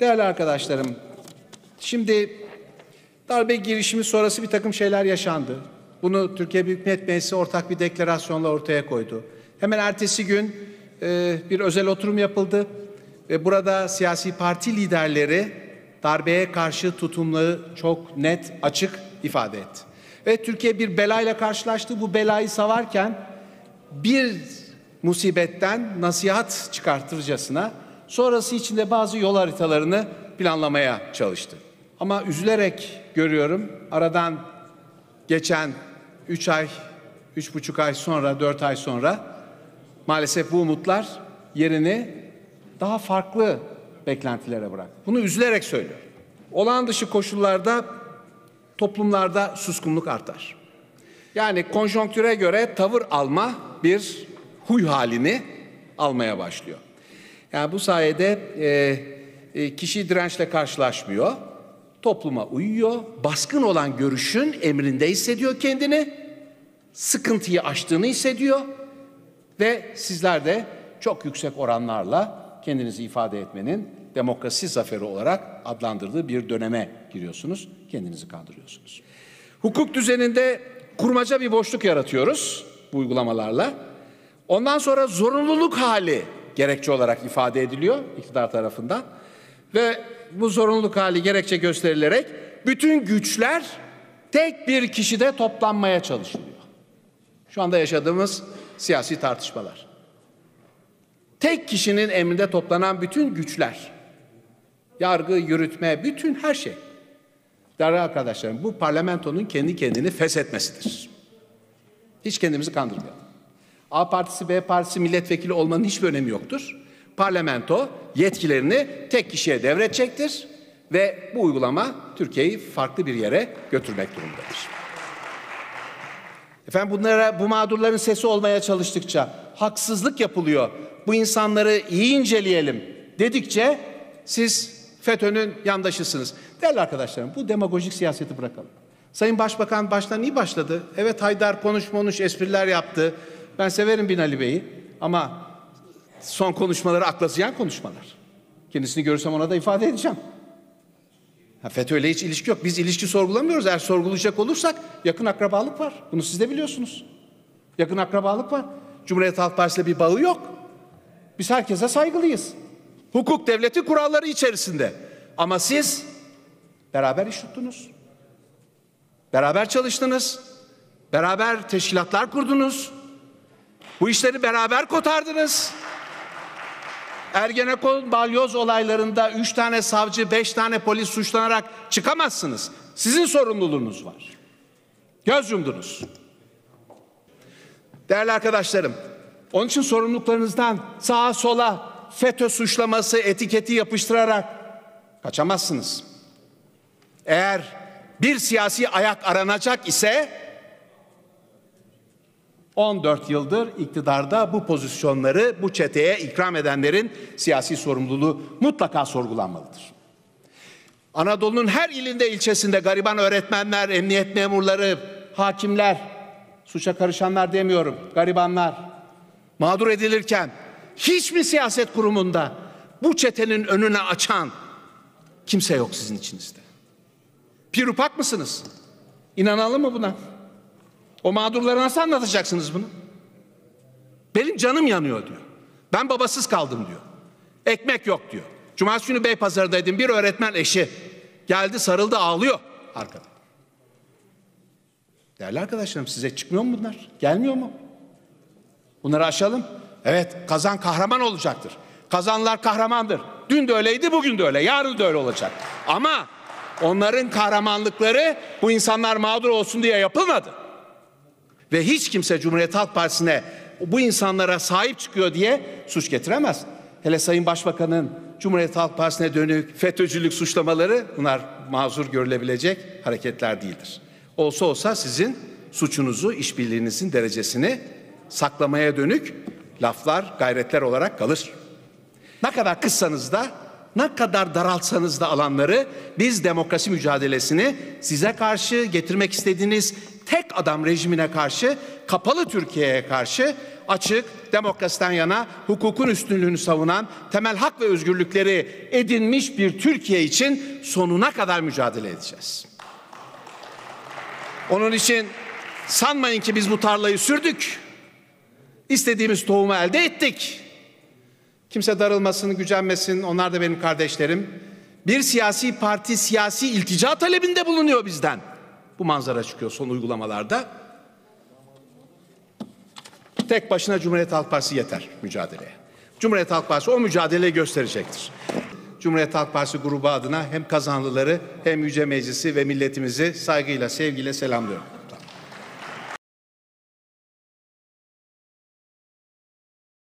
Değerli arkadaşlarım, şimdi darbe girişimi sonrası bir takım şeyler yaşandı. Bunu Türkiye Büyük Millet Meclisi ortak bir deklarasyonla ortaya koydu. Hemen ertesi gün bir özel oturum yapıldı ve burada siyasi parti liderleri darbeye karşı tutumları çok net, açık ifade etti. Ve Türkiye bir belayla karşılaştı. Bu belayı savarken bir musibetten nasihat çıkartırcasına sonrası içinde bazı yol haritalarını planlamaya çalıştı. Ama üzülerek görüyorum, aradan geçen 3,5 ay sonra, 4 ay sonra maalesef bu umutlar yerini daha farklı beklentilere bıraktı. Bunu üzülerek söylüyorum. Olağan dışı koşullarda toplumlarda suskunluk artar. Yani konjonktüre göre tavır alma bir huy halini almaya başlıyor. Yani bu sayede kişi dirençle karşılaşmıyor, topluma uyuyor, baskın olan görüşün emrinde hissediyor kendini, sıkıntıyı aştığını hissediyor ve sizler de çok yüksek oranlarla kendinizi ifade etmenin demokrasi zaferi olarak adlandırdığı bir döneme giriyorsunuz, kendinizi kandırıyorsunuz. Hukuk düzeninde kurmaca bir boşluk yaratıyoruz bu uygulamalarla. Ondan sonra zorunluluk hali gerekçe olarak ifade ediliyor iktidar tarafından ve bu zorunluluk hali gerekçe gösterilerek bütün güçler tek bir kişide toplanmaya çalışılıyor. Şu anda yaşadığımız siyasi tartışmalar. Tek kişinin emrinde toplanan bütün güçler, yargı, yürütme, bütün her şey. Değerli arkadaşlarım, bu parlamentonun kendi kendini feshetmesidir. Hiç kendimizi kandırmayalım. A partisi, B partisi milletvekili olmanın hiçbir önemi yoktur. Parlamento yetkilerini tek kişiye devredecektir ve bu uygulama Türkiye'yi farklı bir yere götürmek durumundadır. Efendim bunlara, bu mağdurların sesi olmaya çalıştıkça haksızlık yapılıyor. Bu insanları iyi inceleyelim dedikçe siz FETÖ'nün yandaşısınız. Değerli arkadaşlarım, bu demagojik siyaseti bırakalım. Sayın Başbakan baştan iyi başladı. Evet, Haydar konuş espriler yaptı. Ben severim Binali Bey'i ama son konuşmaları akla ziyan konuşmalar. Kendisini görürsem ona da ifade edeceğim. FETÖ'yle hiç ilişki yok. Biz ilişki sorgulamıyoruz. Eğer sorgulayacak olursak yakın akrabalık var. Bunu siz de biliyorsunuz. Yakın akrabalık var. Cumhuriyet Halk Partisi'yle bir bağı yok. Biz herkese saygılıyız. Hukuk devleti kuralları içerisinde. Ama siz beraber iş tuttunuz. Beraber çalıştınız. Beraber teşkilatlar kurdunuz. Bu işleri beraber kotardınız. Ergenekon, Balyoz olaylarında 3 tane savcı, 5 tane polis suçlanarak çıkamazsınız. Sizin sorumluluğunuz var. Göz yumdunuz. Değerli arkadaşlarım, onun için sorumluluklarınızdan sağa sola FETÖ suçlaması etiketi yapıştırarak kaçamazsınız. Eğer bir siyasi ayak aranacak ise 14 yıldır iktidarda bu pozisyonları bu çeteye ikram edenlerin siyasi sorumluluğu mutlaka sorgulanmalıdır. Anadolu'nun her ilinde, ilçesinde gariban öğretmenler, emniyet memurları, hakimler, suça karışanlar demiyorum, garibanlar mağdur edilirken hiç mi siyaset kurumunda bu çetenin önüne açan kimse yok sizin içinizde? Pirupak mısınız? İnanalım mı buna? O mağdurlara nasıl anlatacaksınız bunu? Benim canım yanıyor diyor. Ben babasız kaldım diyor. Ekmek yok diyor. Cumartesi günü Beypazarı'daydım. Bir öğretmen eşi geldi, sarıldı, ağlıyor arkada. Değerli arkadaşlarım, size çıkmıyor mu bunlar? Gelmiyor mu? Bunları aşalım. Evet, kazan kahraman olacaktır. Kazanlar kahramandır. Dün de öyleydi, bugün de öyle. Yarın da öyle olacak. Ama onların kahramanlıkları bu insanlar mağdur olsun diye yapılmadı. Ve hiç kimse Cumhuriyet Halk Partisi'ne bu insanlara sahip çıkıyor diye suç getiremez. Hele Sayın Başbakan'ın Cumhuriyet Halk Partisi'ne dönük FETÖ'cülük suçlamaları, bunlar mazur görülebilecek hareketler değildir. Olsa olsa sizin suçunuzu, işbirliğinizin derecesini saklamaya dönük laflar, gayretler olarak kalır. Ne kadar kıssanız da, ne kadar daraltsanız da alanları, biz demokrasi mücadelesini size karşı getirmek istediğiniz tek adam rejimine karşı, kapalı Türkiye'ye karşı açık, demokrasiden yana, hukukun üstünlüğünü savunan, temel hak ve özgürlükleri edinmiş bir Türkiye için sonuna kadar mücadele edeceğiz. Onun için sanmayın ki biz bu tarlayı sürdük, istediğimiz tohumu elde ettik. Kimse darılmasın, gücenmesin, onlar da benim kardeşlerim. Bir siyasi parti siyasi iltica talebinde bulunuyor bizden. Bu manzara çıkıyor son uygulamalarda. Tek başına Cumhuriyet Halk Partisi yeter mücadeleye. Cumhuriyet Halk Partisi o mücadeleyi gösterecektir. Cumhuriyet Halk Partisi grubu adına hem Kazanlıları hem Yüce Meclisi ve milletimizi saygıyla, sevgiyle selamlıyorum.